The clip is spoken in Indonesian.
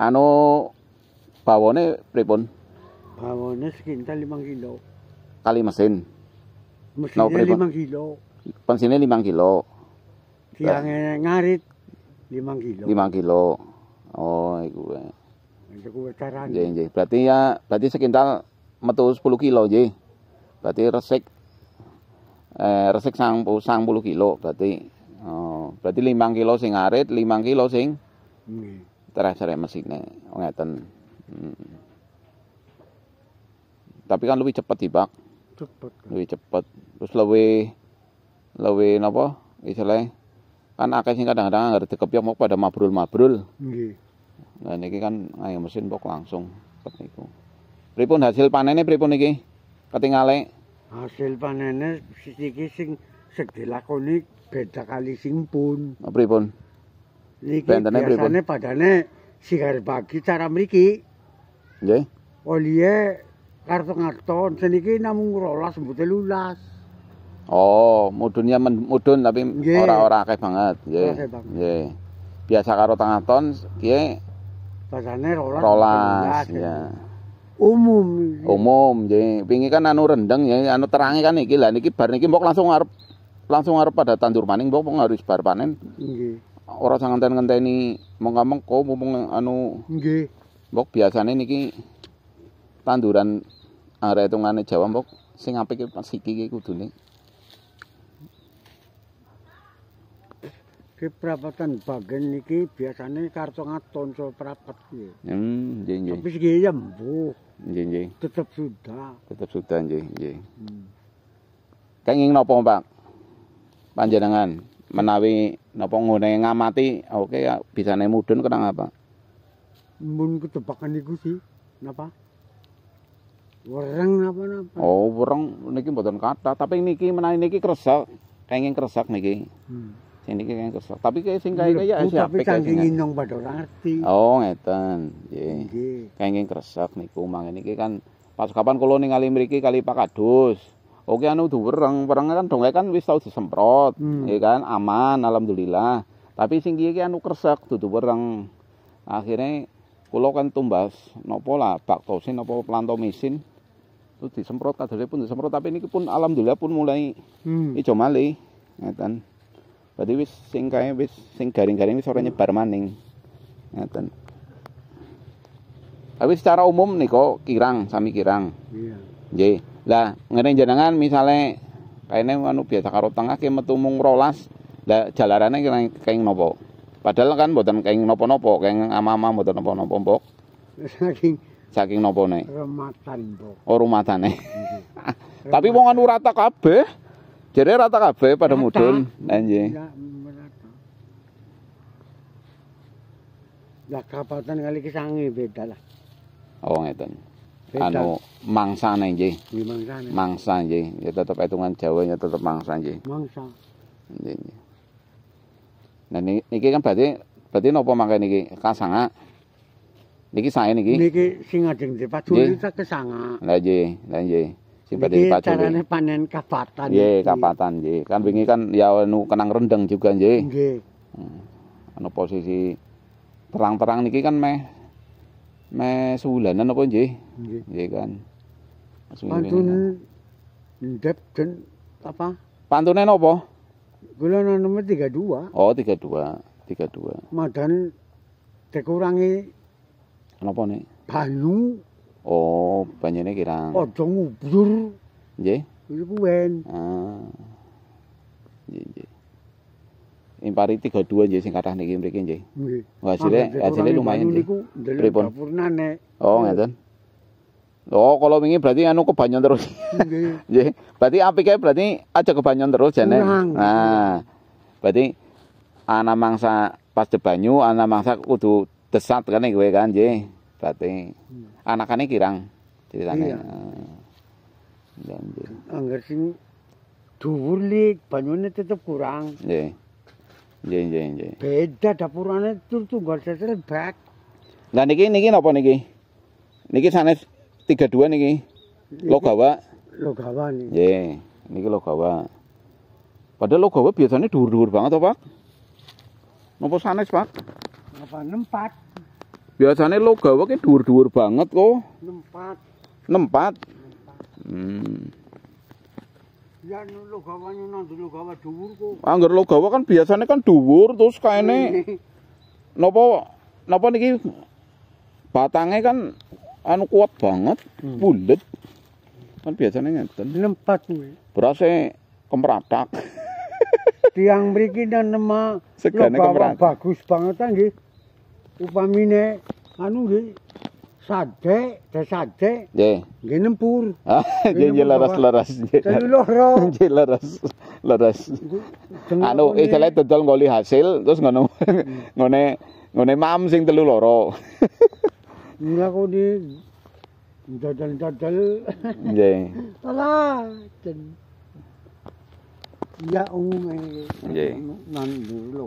Ano pawone pripun? Pawone sekitar 5 kilo. Kalimasin. Mesinnya 5 kilo. Pansinnya 5 kilo. Siang ngarit 5 kilo. 5 kilo. Oh, iku. Iku carane. Nggih, berarti ya berarti sekitar metu 10 kilo nggih. Berarti resik resik 90 kilo berarti. Oh, berarti 5 kilo sing ngarit, 5 kilo sing nggih. Terasare mesine ngeten. Tapi kan lebih cepat di bak. Cepet. Lebih cepat. Terus lebih napa? Istilahnya kan akeh sing kadang-kadang ngerti kepyok mok pada mabrul-mabrul. Nggih. Nah niki kan ayo mesin pok langsung cepet iku. Pripun hasil panene pripun iki? Ketingale. Hasil panene iki sing dilakoni beda kali sing pun. Pripun? Niki biasane padane sigar bagi cara mriki. Nggih. Olihe karton-karton seniki namung rolas mboten lulas. Oh, mudunnya mudun tapi ora-ora akeh banget, nggih. Nggih. Biasa karo tengah ton piye? Pasane rolas. Ya. Umum. Umum, nggih. Wingi kan anu rendeng ya, anu terangi kan iki. Lah niki bar niki mbok langsung arep pada tandur maning mbok harus bar panen. Nggih. Ora sanganten ngenteni mongko mumpung anu nggih. Mbok biasane niki tanduran arek tungane Jawa mbok sing apik pas iki iki kudune. Keprapatan bagen niki biasane karton-karton so prapat kuwi. Nggih nggih. Tapi sing ya mbuh. Nggih nggih. Tetep sudah. Tetep sudah nggih nggih. Kenging napa, Pak? Panjenengan menawi napa ngene ngamati oke ya bisane mudun kenang apa? Mun ketebakan niku sih. Napa? Wereng napa-napa. Oh, wereng niki mboten kathah, tapi niki menawi niki kresek, kenging kresek niki. Sing niki kenging kresek. Tapi kaya sing kaya ya apik kenging nginung padha ora ngerti. Oh, ngeten. Nggih. Kenging kresek niku mangke niki kan pas kapan kula ningali mriki kali Pak Kadus. Oke anu wereng, wereng kan dongek kan wis tau disemprot, nggih kan aman alhamdulillah. Tapi sing iki anu kresek dudu wereng. Akhire kula kan tumbas napa lah baktosin napa plantomisin itu disemprot kadare pun disemprot tapi niki pun alhamdulillah pun mulai ijo malih ngeten. Berarti wis sing kae wis sing garing-garing wis ora nyebar maning. Ngeten. Tapi secara umum niko kirang sami kirang. Iya. Nggih. Lah ngene jenengan misale kene anu biasa karo tengah ki metu mung rolas. Lah jalarane kenging napa? Padahal kan mboten kenging napa-napa, kenging ama-ama mboten napa-napa, Mbok. Saking nopone? Rumatan, Mbok. Oh, rumatane. Tapi wong anu rata kabeh. Jare rata kabeh pada mudun. Nggih. Lah kapatan kali ki sange beda lah. Oh, ngeten. Anu mangsane nggih. Mangsane. Mangsa nggih. Ya tetep hitungan Jawa ya tetep mangsa nggih. Mangsa. Nggih. Nah niki kan berarti napa mangke niki? Kasanga. Niki sae niki. Niki sing ajeng dipaculi ta kesanga. Lah nggih, lah nggih. Sing badhe dipaculi. Carane panen kapatan. Nggih, kapatan nggih. Kan wingi kan ya anu kenang rendeng juga nggih. Nggih. Anu posisi terang-terang niki kan meh suwulanan apa nggih? Nggih kan. Pantun ndep den apa? Pantune napa? Golongan nomor 32. Oh, 32. Madan dikurangi napa nih? Banyu. Oh, banyune kirang. Aja ngubur. Nggih. Iku wen. Ah. Nggih. Impari 32 nggih sing kathah niki mriki nggih. Nggih. Hasilnya lumayan nggih. Pripun? Purnane. Oh, ngeten. Oh, kalau wingi berarti anu kebanyon terus. Nggih. Nggih. Berarti apike berarti aja kebanyon terus jane. Nah. Berarti ana mangsa pas debanyu, ana mangsa kudu desat kan kowe kan nggih. Berarti anakane kirang ceritane. Iya. Nggih. Angger sing dhuwur lik banyune tetep kurang. Nggih. Nggih. Beda dapurane tunggal setel bak. Lah niki napa niki? Niki sanes 32 niki. Logawa. Logawa niki. Nggih, niki logawa. Padahal logawa biasanya dhuwur-dhuwur banget to, Pak. Napa sanes, Pak? Napa 4. Biasanya lo gawe ki dhuwur-dhuwur banget kok. Nempat. Ya lo gawanya nanti lo gawa dhuwur kok. Angger lo gawa kan biasanya kan dhuwur terus kaene. Napa niki batangnya kan anu kuat banget, bulet. Kan biasanya ngeten. Nempat kuwi. Berase kemratak. Tiang mriki nama segane kemratak. Bagus banget ta nggih. Upamine anu nggih sade nggih nempur nggih leres anu isale dodol ngoli hasil terus ngono ngone mam sing 3 mila kok di dodol nggih salah ya umum nggih nang lho